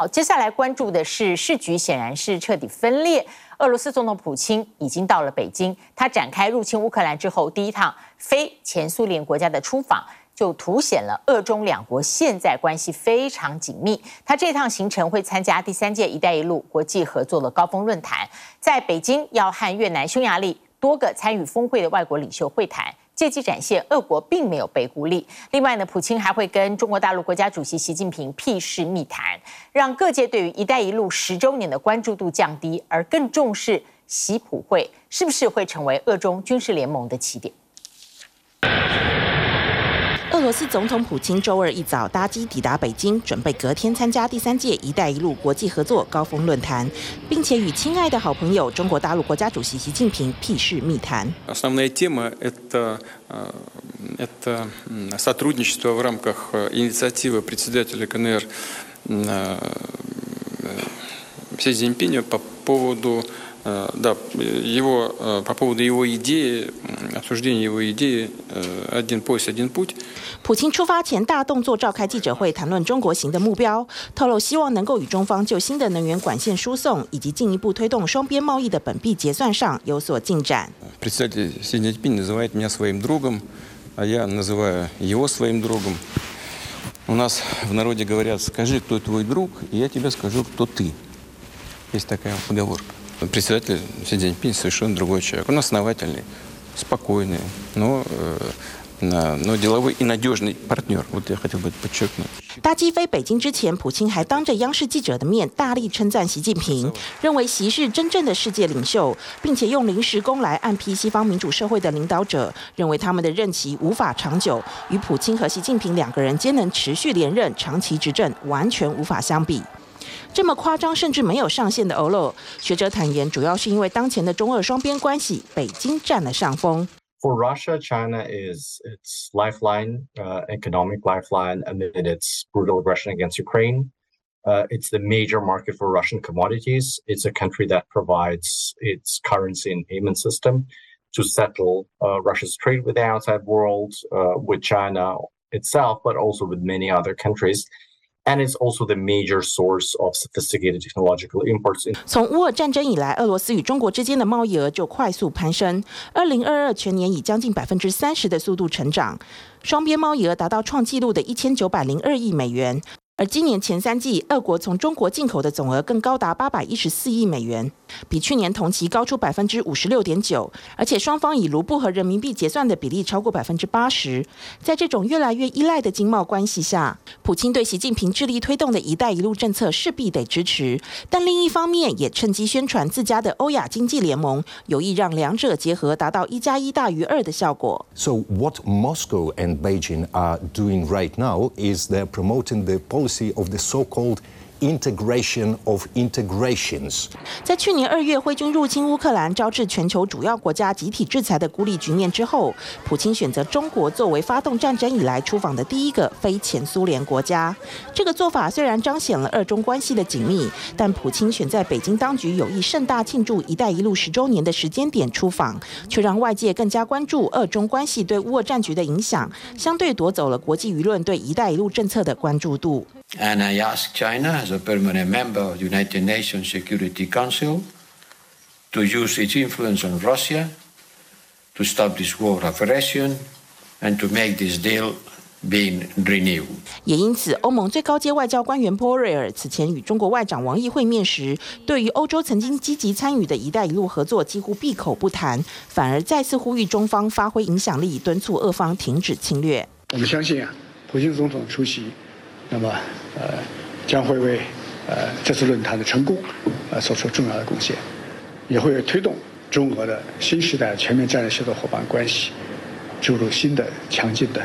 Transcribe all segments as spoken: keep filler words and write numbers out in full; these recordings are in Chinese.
好，接下来关注的是世局显然是彻底分裂。俄罗斯总统普京已经到了北京，他展开入侵乌克兰之后第一趟非前苏联国家的出访，就凸显了俄中两国现在关系非常紧密。他这趟行程会参加第三届“一带一路”国际合作的高峰论坛，在北京要和越南、匈牙利多个参与峰会的外国领袖会谈。借机展现俄国并没有被孤立。另外呢，普京还会跟中国大陆国家主席习近平屁事密谈，让各界对于“一带一路”十周年的关注度降低，而更重视习普会是不是会成为俄中军事联盟的起点。俄罗斯总统普京周二一早搭机抵达北京，准备隔天参加第三届“一带一路”国际合作高峰论坛，并且与亲爱的好朋友中国大陆国家主席习近平屁事密谈。Основная тема это это сотрудничество в рамках инициативы председателя КНР Си Цзиньпиня по поводу да его по поводу его идеи.普京出发前大动作召开记者会，谈论中国行的目标，透露希望能够与中方就新的能源管线输送以及进一步推动双边贸易的本币结算上有所进展。Председатель Си Цзиньпинь называет меня своим другом, а я называю его своим другом. У нас в народе говорят: скажи, кто твой друг, и я тебе скажу, кто ты. Есть такая поговорка. Председатель Си Цзиньпинь совершенно другой человек. Он основательный.Спокойный, но, но деловой и надежный партнер. Вот я хотел бы это подчеркнуть.搭机飞北京之前，普京还当着央视记者的面大力称赞习近平，认为习是真正的世界领袖，并且用临时工来暗批西方民主社会的领导者，认为他们的任期无法长久，与普京和习近平两个人皆能持续连任、长期执政完全无法相比。这么夸张甚至没有上限的欧陆，学者坦言，主要是因为当前的中俄双边关系，北京占了上风。For Russia, China is its lifeline, uh, economic lifeline, amid its brutal aggression against Ukraine. Uh, it's the major market for Russian commodities. It's a country that provides its currency and payment system to settle uh, Russia's trade with the outside world, uh, with China itself, but also with many other countries.And it's also the major source of sophisticated technological imports. 从乌俄战争以来，俄罗斯与中国之间的贸易额就快速攀升，二零二二全年以将近百分之三十的速度成长，双边贸易额达到创纪录的一千九百零二亿美元。而今年前三季，俄国从中国进口的总额更高达八百一十四亿美元，比去年同期高出百分之五十六点九，而且双方以卢布和人民币结算的比例超过百分之八十。在这种越来越依赖的经贸关系下，普京对习近平致力推动的“一带一路”政策势必得支持，但另一方面也趁机宣传自家的欧亚经济联盟，有意让两者结合，达到一加一大于二的效果。So what Moscow and Beijing are doing right now is they're promoting the policy.Of the so-called integration of integrations. 在去年二月挥军入侵乌克兰，招致全球主要国家集体制裁的孤立局面之后，普京选择中国作为发动战争以来出访的第一个非前苏联国家。这个做法虽然彰显了俄中关系的紧密，但普京选在北京当局有意盛大庆祝“一带一路”十周年的时间点出访，却让外界更加关注俄中关系对乌俄战局的影响，相对夺走了国际舆论对“一带一路”政策的关注度。And I ask China, as a permanent member of the United Nations Security Council, to use its influence on Russia to stop this war of aggression and to make this deal.也因此，欧盟最高阶外交官员波瑞尔此前与中国外长王毅会面时，对于欧洲曾经积极参与的“一带一路”合作几乎闭口不谈，反而再次呼吁中方发挥影响力，敦促俄方停止侵略。我们相信啊，普京总统出席，那么呃，将会为呃这次论坛的成功呃做出重要的贡献，也会推动中俄的新时代全面战略协作伙伴关系注入新的强劲的。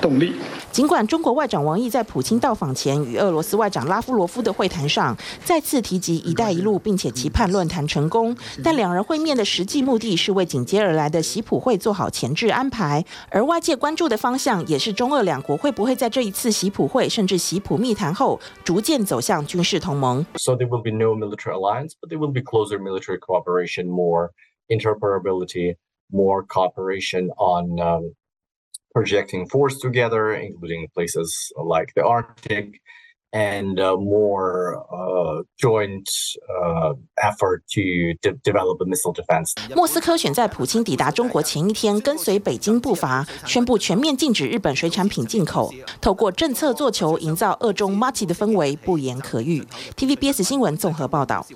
动力。尽管中国外长王毅在普京到访前与俄罗斯外长拉夫罗夫的会谈上再次提及“一带一路”，并且期盼论坛成功，但两人会面的实际目的是为紧接而来的习普会做好前置安排，而外界关注的方向也是中俄两国会不会在这一次习普会甚至习普密谈后逐渐走向军事同盟。So there will be no military alliance, but there will be closer military cooperation, more interoperability, more cooperation on.、Um,projecting force together, including places like the Arctic, and uh, more uh, joint uh, effort to de- develop a missile defense. 莫斯科选在普京抵达中国前一天，跟随北京步伐，宣布全面禁止日本水产品进口，透过政策做球，营造俄中默契的氛围，不言可喻。T V B S 新闻综合报道。